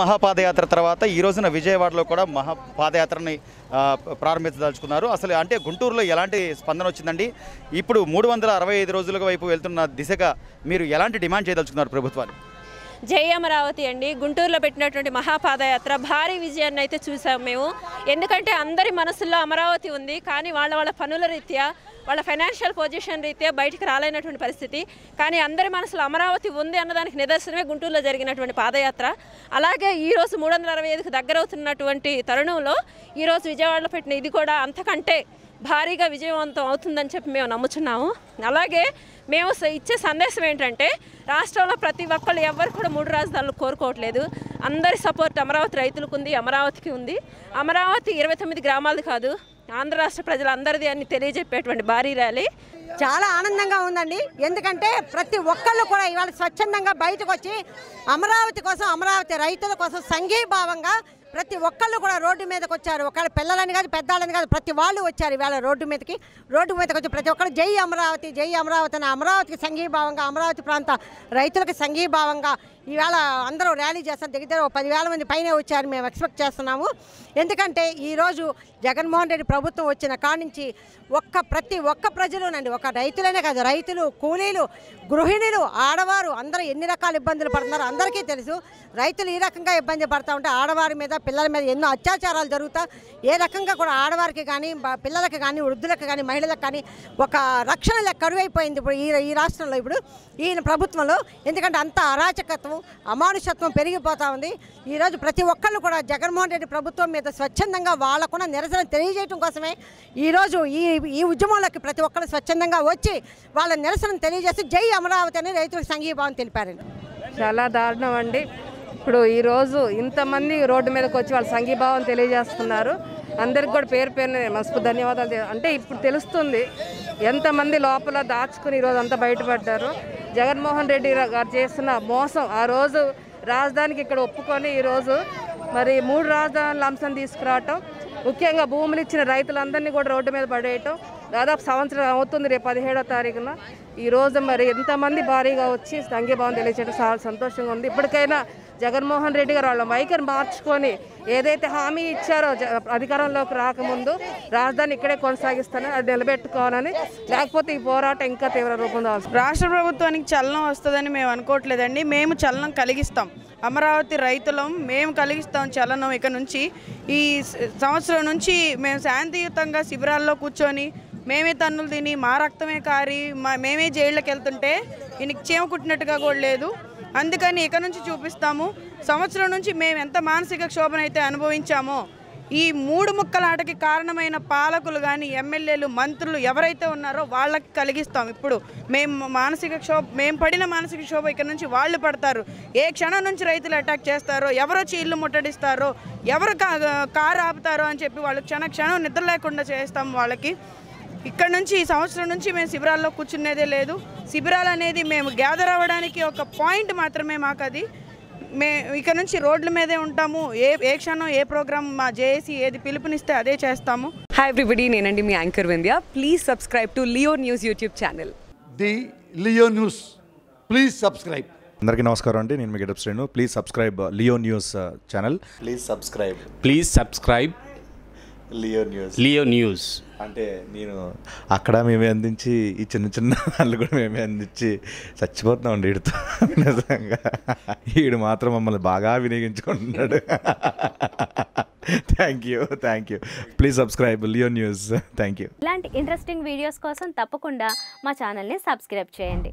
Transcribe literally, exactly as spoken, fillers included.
మహాపాదయాత్ర తర్వాత ఈ రోజున విజయవాడలో కూడా మహాపాదయాత్రని ప్రారంభించదలుచుకున్నారు. అసలు అంటే గుంటూరులో ఎలాంటి స్పందన వచ్చిందండి? ఇప్పుడు మూడు వందల అరవై ఐదు రోజుల వైపు వెళ్తున్న దిశగా మీరు ఎలాంటి డిమాండ్ చేయదలుచుకున్నారు ప్రభుత్వాలు? జై అమరావతి అండి. గుంటూరులో పెట్టినటువంటి మహాపాదయాత్ర భారీ విజయాన్ని అయితే చూసాము మేము. ఎందుకంటే అందరి మనసుల్లో అమరావతి ఉంది, కానీ వాళ్ళ వాళ్ళ పనుల రీత్యా వాళ్ళ ఫైనాన్షియల్ పొజిషన్ రీత్యా బయటికి రాలేనటువంటి పరిస్థితి. కానీ అందరి మనసులో అమరావతి ఉంది అన్నదానికి నిదర్శనమే గుంటూరులో జరిగినటువంటి పాదయాత్ర. అలాగే ఈరోజు మూడు వందల అరవై ఐదుకు దగ్గర అవుతున్నటువంటి తరుణంలో ఈరోజు విజయవాడలో పెట్టిన ఇది కూడా అంతకంటే భారీగా విజయవంతం అవుతుందని చెప్పి మేము నమ్ముచున్నాము. అలాగే మేము ఇచ్చే సందేశం ఏంటంటే రాష్ట్రంలో ప్రతి ఒక్కళ్ళు ఎవరు కూడా మూడు రాజధానులు కోరుకోవట్లేదు. అందరి సపోర్ట్ అమరావతి రైతులకు ఉంది, అమరావతికి ఉంది. అమరావతి ఇరవై తొమ్మిది గ్రామాలది కాదు, ఆంధ్ర రాష్ట్ర ప్రజలందరిది అని తెలియజెప్పేటువంటి భారీ ర్యాలీ. చాలా ఆనందంగా ఉందండి. ఎందుకంటే ప్రతి ఒక్కళ్ళు కూడా ఇవాళ స్వచ్ఛందంగా బయటకు వచ్చి అమరావతి కోసం, అమరావతి రైతుల కోసం సంఘీభావంగా ప్రతి ఒక్కళ్ళు కూడా రోడ్డు మీదకి వచ్చారు. ఒకళ్ళ పిల్లలని కాదు, పెద్దలని కాదు, ప్రతి వాళ్ళు వచ్చారు ఇవాళ రోడ్డు మీదకి. రోడ్డు మీదకి వచ్చి ప్రతి ఒక్కరు జై అమరావతి, జై అమరావతి అని అమరావతికి సంఘీభావంగా, అమరావతి ప్రాంత రైతులకు సంఘీభావంగా ఇవాళ అందరూ ర్యాలీ చేస్తారు. దగ్గర దగ్గర పదివేల మంది పైనే వచ్చారు మేము ఎక్స్పెక్ట్ చేస్తున్నాము. ఎందుకంటే ఈరోజు జగన్మోహన్ రెడ్డి ప్రభుత్వం వచ్చిన కాడి నుంచి ఒక్క ప్రతి ఒక్క ప్రజలునండి, ఒక రైతులనే కాదు, రైతులు, కూలీలు, గృహిణులు, ఆడవారు అందరూ ఎన్ని రకాల ఇబ్బందులు పడుతున్నారు అందరికీ తెలుసు. రైతులు ఈ రకంగా ఇబ్బంది పడుతూ ఉంటే ఆడవారి మీద, పిల్లల మీద ఎన్నో అత్యాచారాలు జరుగుతా. ఏ రకంగా కూడా ఆడవారికి కానీ, పిల్లలకు కానీ, వృద్ధులకు కానీ, మహిళలకు కానీ ఒక రక్షణ లెక్క కరువైపోయింది ఇప్పుడు ఈ ఈ రాష్ట్రంలో, ఇప్పుడు ఈయన ప్రభుత్వంలో. ఎందుకంటే అంత అరాచకత్వం, అమానుషత్వం పెరిగిపోతూ ఉంది. ఈరోజు ప్రతి ఒక్కళ్ళు కూడా జగన్మోహన్ రెడ్డి ప్రభుత్వం మీద స్వచ్ఛందంగా వాళ్ళకున్న నిరసన తెలియజేయడం కోసమే ఈరోజు ఈ ఈ ఉద్యమంలోకి ప్రతి ఒక్కరు స్వచ్ఛందంగా వచ్చి వాళ్ళ నిరసన తెలియజేసి జై అమరావతి అని రైతులకు సంఘీభావం తెలిపారండి. చాలా దారుణం అండి. ఇప్పుడు ఈరోజు ఇంతమంది రోడ్డు మీదకి వచ్చి వాళ్ళ సంఘీభావం తెలియజేస్తున్నారు. అందరికి కూడా పేరు పేరునే మనస్ఫూర్తి ధన్యవాదాలు. అంటే ఇప్పుడు తెలుస్తుంది ఎంతమంది లోపల దాచుకుని ఈరోజు అంతా బయటపడ్డారు. జగన్మోహన్ రెడ్డి గారు చేసిన మోసం, ఆ రోజు రాజధానికి ఇక్కడ ఒప్పుకొని ఈరోజు మరి మూడు రాజధానుల అంశం తీసుకురావటం, ముఖ్యంగా భూములు ఇచ్చిన రైతులందరినీ కూడా రోడ్డు మీద పడేయటం దాదాపు సంవత్సరం అవుతుంది. రేపు పదిహేడో తారీఖున ఈరోజు మరి ఎంతమంది భారీగా వచ్చి సంఘీభావం తెలియచేయడం చాలా సంతోషంగా ఉంది. ఇప్పటికైనా జగన్మోహన్ రెడ్డి గారు వాళ్ళ వైఖరి మార్చుకొని ఏదైతే హామీ ఇచ్చారో అధికారంలోకి రాకముందు రాజధాని ఇక్కడే కొనసాగిస్తానని అది నిలబెట్టుకోవాలని, లేకపోతే ఈ పోరాటం ఇంకా తీవ్ర రూపం దాల్సింది. రాష్ట్ర ప్రభుత్వానికి చలనం వస్తుందని మేము అనుకోవట్లేదండి, మేము చలనం కలిగిస్తాం. అమరావతి రైతులం మేము కలిగిస్తాం చలనం. ఇక నుంచి ఈ సంవత్సరం నుంచి మేము శాంతియుతంగా శిబిరాల్లో కూర్చొని మేమే తన్నులు తిని, మా రక్తమే కారి, మా మేమే జైళ్ళకి వెళ్తుంటే ఈయనకి చేమ కుట్టినట్టుగా కూడా లేదు. అందుకని ఇక నుంచి చూపిస్తాము. సంవత్సరం నుంచి మేము ఎంత మానసిక క్షోభనైతే అనుభవించామో, ఈ మూడు ముక్కలాటకి కారణమైన పాలకులు కానీ, ఎమ్మెల్యేలు, మంత్రులు ఎవరైతే ఉన్నారో వాళ్ళకి కలిగిస్తాం. ఇప్పుడు మేము మానసిక క్షోభ, మేము పడిన మానసిక క్షోభ ఇక్కడ నుంచి వాళ్ళు పడతారు. ఏ క్షణం నుంచి రైతులు అటాక్ చేస్తారో, ఎవరో చీళ్లు ముట్టడిస్తారో, ఎవరు కారు ఆపుతారో అని చెప్పి వాళ్ళు క్షణ క్షణం నిద్ర లేకుండా చేస్తాము వాళ్ళకి. ఇక్కడ నుంచి ఈ సంవత్సరం నుంచి మేము శిబిరాల్లో కూర్చునేదే లేదు. శిబిరాలు అనేది మేము గ్యాదర్ అవ్వడానికి ఒక పాయింట్ మాత్రమే మాకు. అది మే ఇక్కడ నుంచి రోడ్ల మీదే ఉంటాము. ఏ ఏ క్షణం ఏ ప్రోగ్రామ్ మా జేఏసీ ఏది పిలుపునిస్తే అదే చేస్తాము. హై ఎవ్రీబడి, నేనండి మీ anchor Vindhya. Please subscribe to Leo News YouTube channel. The Leo News please subscribe. అందరికీ నమస్కారం అండి, నేను మీ getup Srinu. Please subscribe Leo News channel. Please subscribe please subscribe Leo News Leo News అంటే నేను అక్కడ మేమే అందించి, ఈ చిన్న చిన్న వాళ్ళు కూడా మేమే అందించి చచ్చిపోతున్నాం అండి వీడితో. నిజంగా వీడు మాత్రం మమ్మల్ని బాగా వినియోగించుకుంటున్నాడు. Thank you thank you please subscribe Leo News. Thank you. ఇలాంటి ఇంట్రెస్టింగ్ వీడియోస్ కోసం తప్పకుండా మా ఛానల్ని సబ్స్క్రైబ్ చేయండి.